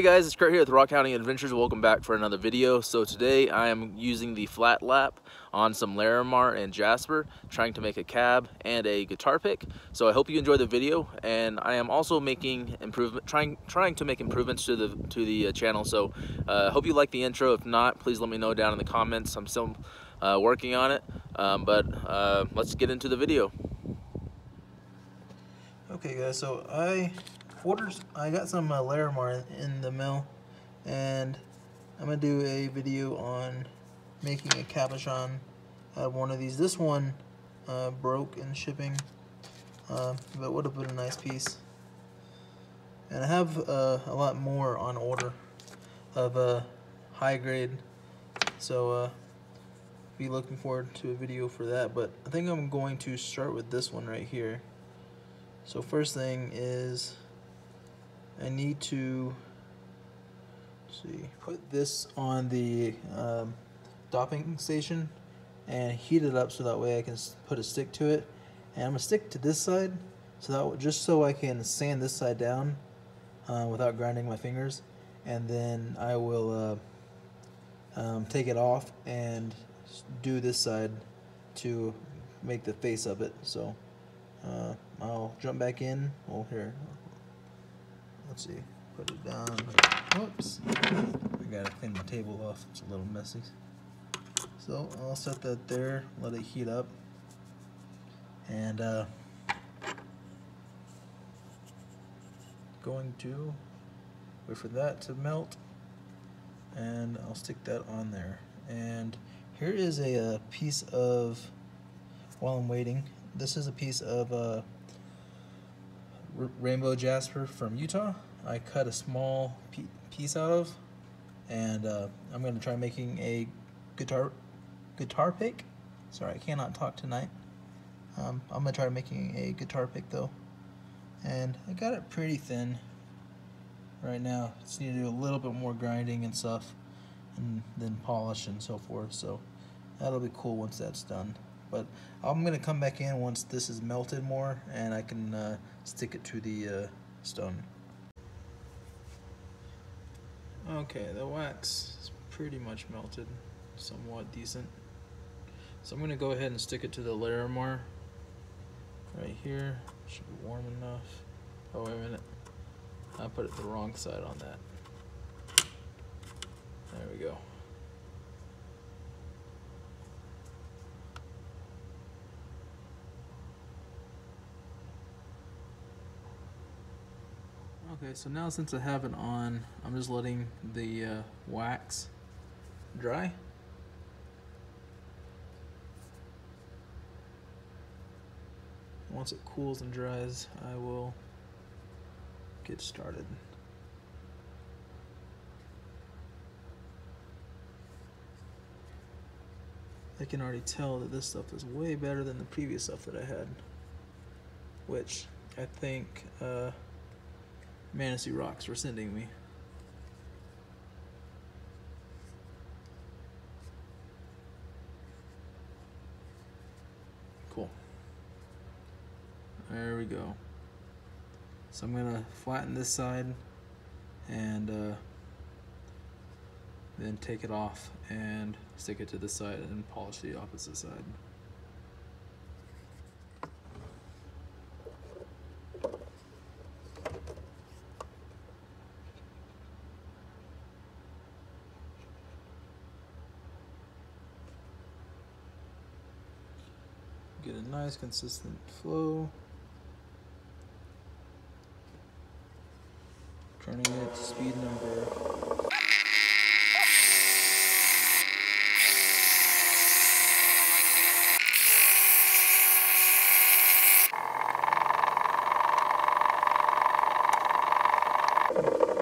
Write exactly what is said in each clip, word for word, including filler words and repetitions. Hey guys, it's Kurt here with Rock.Hounding.Adventures. Welcome back for another video. So today I am using the flat lap on some Larimar and Jasper, trying to make a cab and a guitar pick. So I hope you enjoy the video, and I am also making improvement, trying trying to make improvements to the to the uh, channel. So I uh, hope you like the intro. If not, please let me know down in the comments. I'm still uh, working on it, um, but uh, let's get into the video. Okay, guys. So I. Orders, I got some uh, Larimar in the mail, and I'm going to do a video on making a cabochon out of one of these. This one uh, broke in shipping, uh, but would have been a nice piece. And I have uh, a lot more on order of uh, high grade, so uh, be looking forward to a video for that. But I think I'm going to start with this one right here. So first thing is, I need to see put this on the um, dopping station and heat it up so that way I can put a stick to it. And I'm gonna stick to this side so that just so I can sand this side down uh, without grinding my fingers. And then I will uh, um, take it off and do this side to make the face of it. So uh, I'll jump back in. Well, here. Let's see, put it down. Whoops. I gotta clean my table off, it's a little messy. So I'll set that there, let it heat up. And uh, going to wait for that to melt. And I'll stick that on there. And here is a, a piece of, while I'm waiting, this is a piece of uh, Rainbow Jasper from Utah. I cut a small piece out of, and uh, I'm going to try making a guitar guitar pick. Sorry, I cannot talk tonight. Um, I'm going to try making a guitar pick though, and I got it pretty thin right now. Just need to do a little bit more grinding and stuff, and then polish and so forth. So that'll be cool once that's done. But I'm going to come back in once this is melted more and I can uh, stick it to the uh, stone. Okay, the wax is pretty much melted, somewhat decent. So I'm going to go ahead and stick it to the Larimar right here. Should be warm enough. Oh, wait a minute. I put it the wrong side on that. There we go. Okay, so now since I have it on, I'm just letting the uh, wax dry. Once it cools and dries, I will get started. I can already tell that this stuff is way better than the previous stuff that I had, which I think uh, Manisee rocks were sending me. Cool. There we go. So I'm gonna flatten this side and uh, then take it off and stick it to this side and polish the opposite side. Get a nice consistent flow. Turning it to speed number.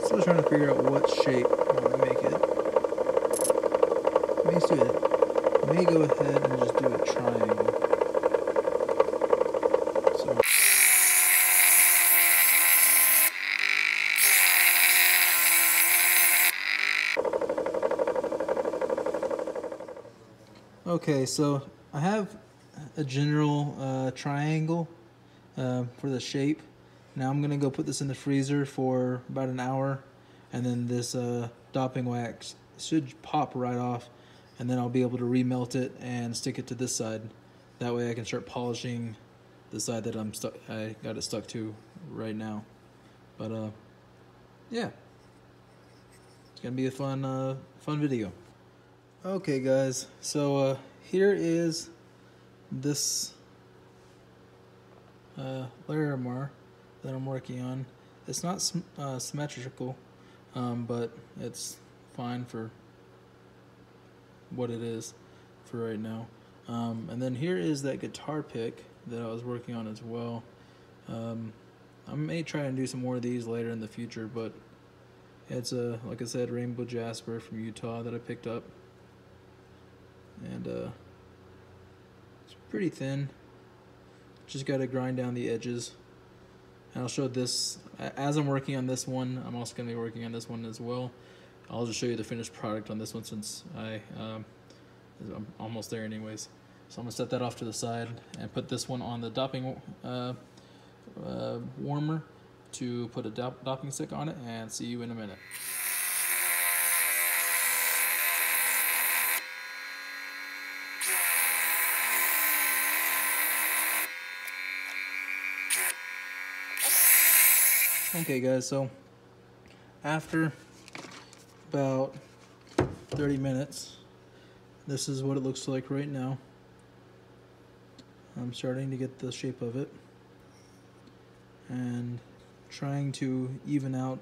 Still trying to figure out what shape I'm going to make it. May just do it. May go ahead and just do a triangle. Okay, so I have a general uh, triangle uh, for the shape. Now I'm gonna go put this in the freezer for about an hour and then this uh, dopping wax should pop right off, and then I'll be able to remelt it and stick it to this side. That way I can start polishing the side that I'm stuck, I got it stuck to right now. But uh, yeah, it's gonna be a fun, uh, fun video. Okay guys, so uh, here is this uh, Larimar that I'm working on. It's not sym uh, symmetrical, um, but it's fine for what it is for right now. Um, and then here is that guitar pick that I was working on as well. Um, I may try and do some more of these later in the future, but it's a, like I said, Rainbow Jasper from Utah that I picked up. And uh, it's pretty thin. Just gotta grind down the edges. And I'll show this, as I'm working on this one, I'm also gonna be working on this one as well. I'll just show you the finished product on this one since I, um, I'm almost there anyways. So I'm gonna set that off to the side and put this one on the dopping uh, uh, warmer to put a dop dopping stick on it, and see you in a minute. Okay guys, so after about thirty minutes, this is what it looks like right now. I'm starting to get the shape of it and trying to even out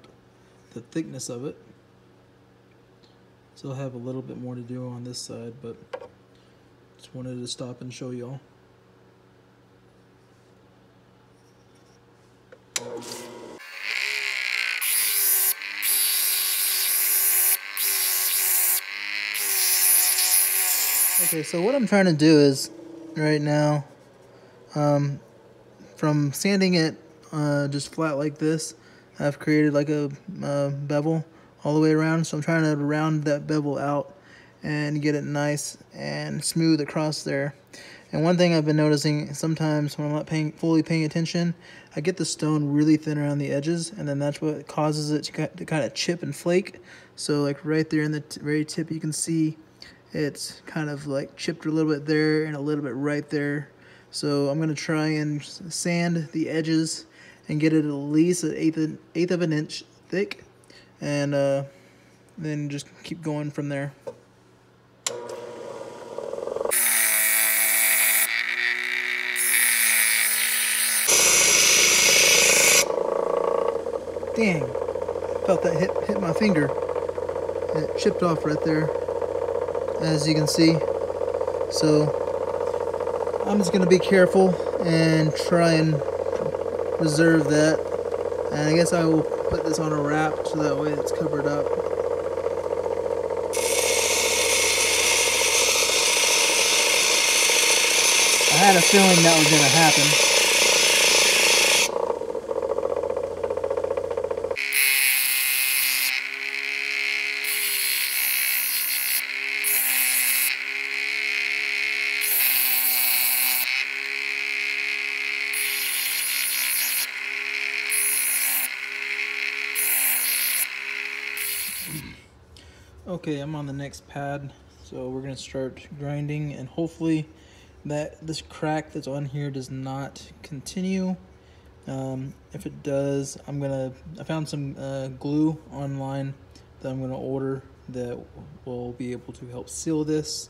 the thickness of it. Still have a little bit more to do on this side, but just wanted to stop and show y'all. Okay, so what I'm trying to do is, right now, um, from sanding it uh, just flat like this, I've created like a uh, bevel all the way around. So I'm trying to round that bevel out and get it nice and smooth across there. And one thing I've been noticing sometimes when I'm not paying, fully paying attention, I get the stone really thin around the edges, and then that's what causes it to, to kind of chip and flake. So like right there in the t very tip, you can see it's kind of like chipped a little bit there and a little bit right there. So I'm going to try and sand the edges and get it at least an eighth of, eighth of an inch thick, and uh, then just keep going from there. Dang, I felt that hit, hit my finger. It chipped off right there, as you can see. So I'm just going to be careful and try and preserve that, and I guess I will put this on a wrap so that way it's covered up. I had a feeling that was going to happen. Okay, I'm on the next pad, so we're gonna start grinding, and hopefully that this crack that's on here does not continue. Um, if it does, I'm gonna, I found some uh, glue online that I'm gonna order that will be able to help seal this.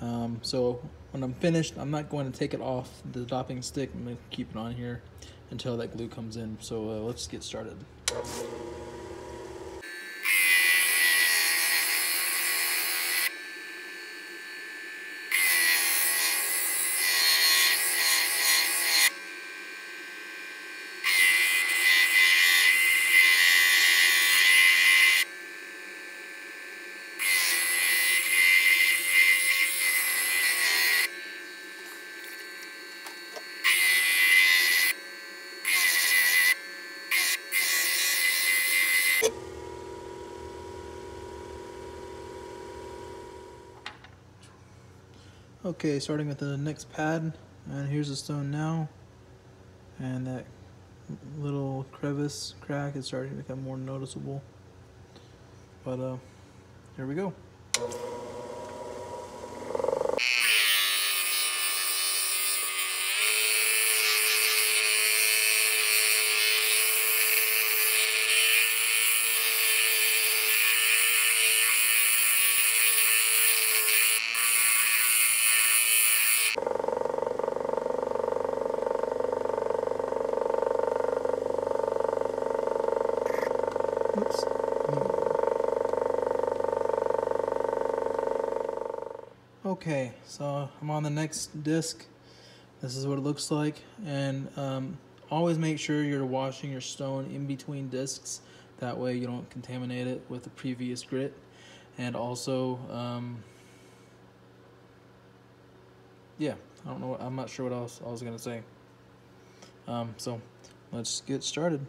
Um, so when I'm finished, I'm not going to take it off the dopping stick. I'm gonna keep it on here until that glue comes in. So uh, let's get started. Okay, starting with the next pad, and here's the stone now, and that little crevice crack is starting to become more noticeable. But uh, here we go. Okay, so I'm on the next disc. This is what it looks like, and um, always make sure you're washing your stone in between discs. That way you don't contaminate it with the previous grit. And also, um, yeah, I don't know. I'm not sure what else I was gonna say. Um, so let's get started.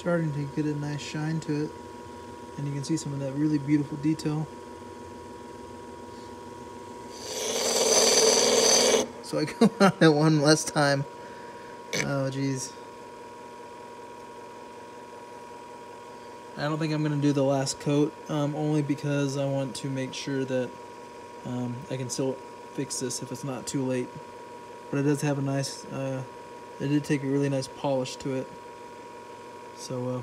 Starting to get a nice shine to it, and you can see some of that really beautiful detail. So I go on it one last time. Oh geez, I don't think I'm gonna do the last coat, um, only because I want to make sure that um, I can still fix this if it's not too late. But it does have a nice uh, it did take a really nice polish to it. So uh,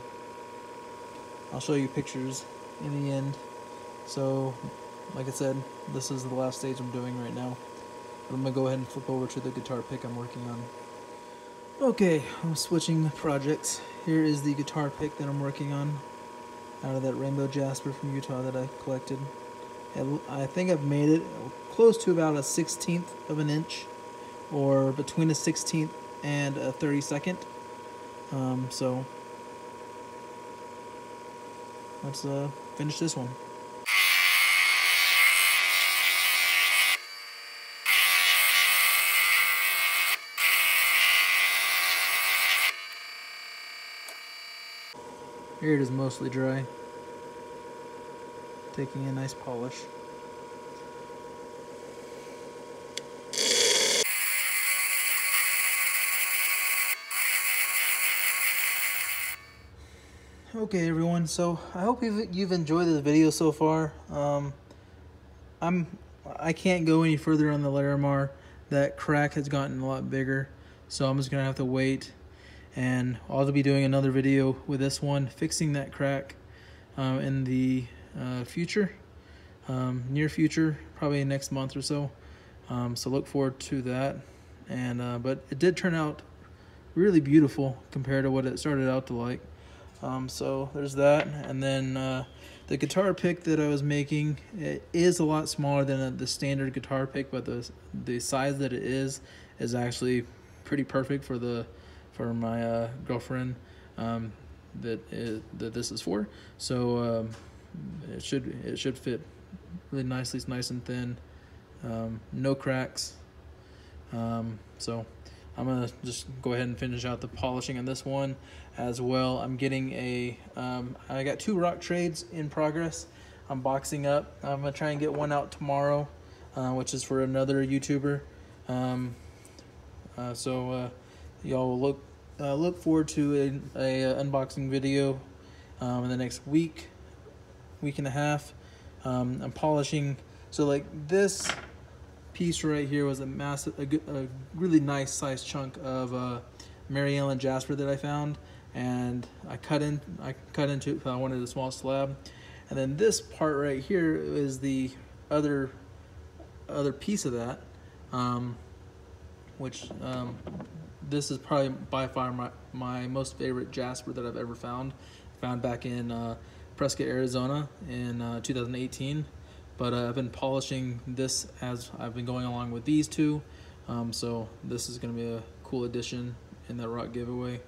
I'll show you pictures in the end. So like I said, this is the last stage I'm doing right now. I'm gonna go ahead and flip over to the guitar pick I'm working on. Okay, I'm switching projects. Here is the guitar pick that I'm working on out of that Rainbow Jasper from Utah that I collected. I think I've made it close to about a sixteenth of an inch, or between a sixteenth and a thirty-second. Um, so let's uh, finish this one. Here it is mostly dry, taking a nice polish. Okay everyone, so I hope you've, you've enjoyed the video so far. Um, I'm, I can't go any further on the Larimar. That crack has gotten a lot bigger, so I'm just going to have to wait. And I'll be doing another video with this one, fixing that crack um, in the uh, future, um, near future, probably next month or so. Um, so look forward to that. And uh, but it did turn out really beautiful compared to what it started out to like. Um, so there's that, and then uh, the guitar pick that I was making, it is a lot smaller than the standard guitar pick, but the the size that it is is actually pretty perfect for the for my uh, girlfriend um, that is, that this is for. So um, it should it should fit really nicely. It's nice and thin, um, no cracks. Um, so. I'm gonna just go ahead and finish out the polishing on this one as well. I'm getting a, um, I got two rock trades in progress. I'm boxing up. I'm gonna try and get one out tomorrow, uh, which is for another YouTuber. Um, uh, so uh, y'all will look uh, look forward to a, a unboxing video um, in the next week, week and a half. Um, I'm polishing. So like this piece right here was a massive, a, good, a really nice sized chunk of uh, Mary Ellen Jasper that I found, and I cut in, I cut into it because I wanted a small slab. And then this part right here is the other, other piece of that, um, which um, this is probably by far my my most favorite Jasper that I've ever found. Found back in uh, Prescott, Arizona, in uh, two thousand eighteen. But uh, I've been polishing this as I've been going along with these two. Um, so this is going to be a cool addition in that rock giveaway.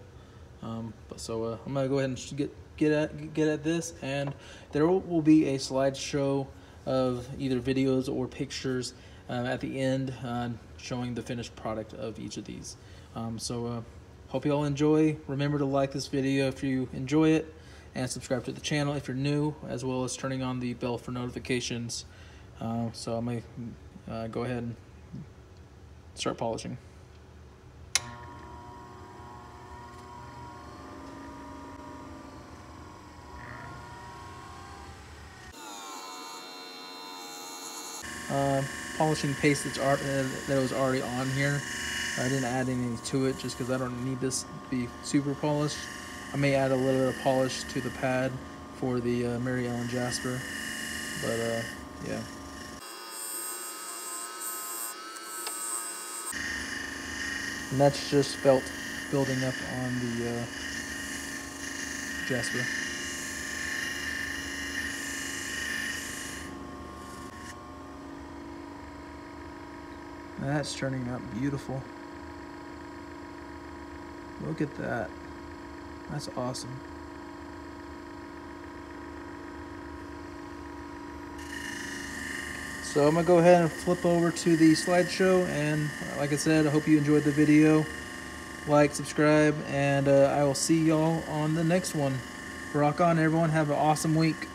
Um, but so uh, I'm going to go ahead and get, get, at, get at this. And there will be a slideshow of either videos or pictures uh, at the end, uh, showing the finished product of each of these. Um, so uh, hope you all enjoy. Remember to like this video if you enjoy it, and subscribe to the channel if you're new, as well as turning on the bell for notifications. Uh, so I may uh, go ahead and start polishing. Uh, polishing paste that's art uh, that was already on here. I didn't add anything to it just because I don't need this to be super polished. I may add a little bit of polish to the pad for the uh, Mary Ellen Jasper, but uh, yeah. And that's just felt building up on the uh, Jasper. That's turning out beautiful. Look at that. That's awesome. So I'm gonna go ahead and flip over to the slideshow, and like I said, I hope you enjoyed the video. Like, subscribe, and uh, I will see y'all on the next one. Rock on, everyone. Have an awesome week.